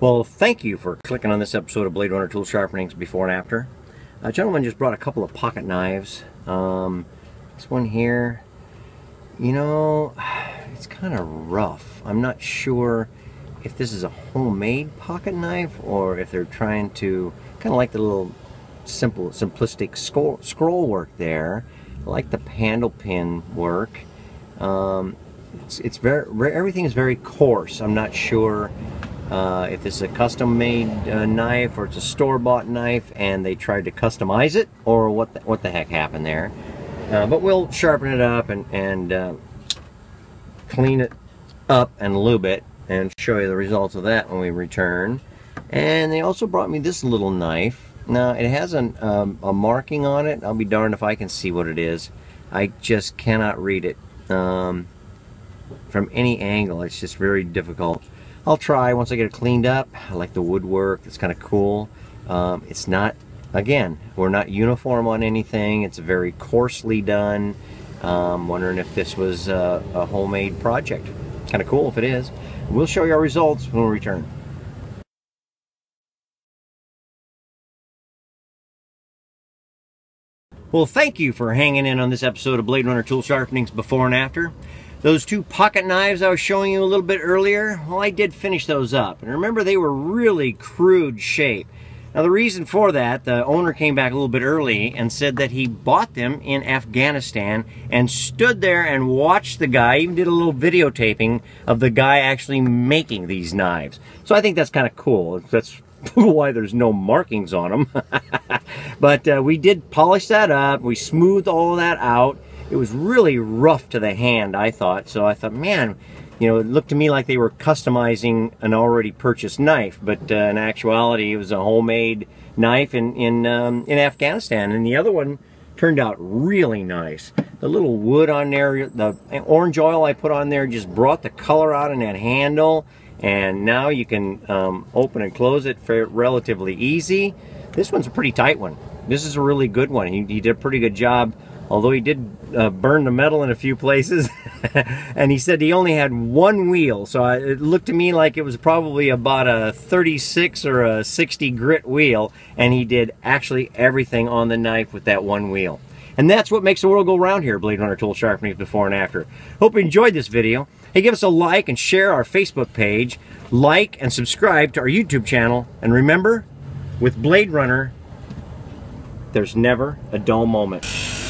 Well, thank you for clicking on this episode of Bladerunner Tool Sharpenings Before and After. A gentleman just brought a couple of pocket knives. This one here, you know, it's kind of rough. I'm not sure if this is a homemade pocket knife or if they're trying to, kind of like the little simplistic scroll work there. I like the handle pin work. It's very, everything is very coarse. I'm not sure if this is a custom-made knife or it's a store-bought knife and they tried to customize it, or what the heck happened there. But we'll sharpen it up and clean it up and lube it and show you the results of that when we return. And they also brought me this little knife. Now, it has a marking on it. I'll be darned if I can see what it is. I just cannot read it from any angle. It's just very difficult. I'll try once I get it cleaned up. I like the woodwork. It's kind of cool. It's not, again, we're not uniform on anything. It's very coarsely done. Wondering if this was a homemade project. Kind of cool if it is. We'll show you our results when we return. Well, thank you for hanging in on this episode of Bladerunner Tool Sharpenings Before and After. Those two pocket knives I was showing you a little bit earlier, well, I did finish those up. And remember, they were really crude shape. Now, the reason for that, the owner came back a little bit early and said that he bought them in Afghanistan and stood there and watched the guy, even did a little videotaping of the guy actually making these knives. So I think that's kind of cool. That's why there's no markings on them. But we did polish that up. We smoothed all that out. It was really rough to the hand, I thought. So I thought, man, you know, it looked to me like they were customizing an already purchased knife, but in actuality, it was a homemade knife in Afghanistan. And the other one turned out really nice. The little wood on there, the orange oil I put on there just brought the color out in that handle. And now you can open and close it relatively easy. This one's a pretty tight one. This is a really good one. He did a pretty good job, although he did burn the metal in a few places. And he said he only had one wheel, so it looked to me like it was probably about a 36 or a 60 grit wheel, and he did actually everything on the knife with that one wheel. And that's what makes the world go round here, Bladerunner Tool Sharpenings Before and After. Hope you enjoyed this video. Hey, give us a like and share our Facebook page. Like and subscribe to our YouTube channel. And remember, with Bladerunner, there's never a dull moment.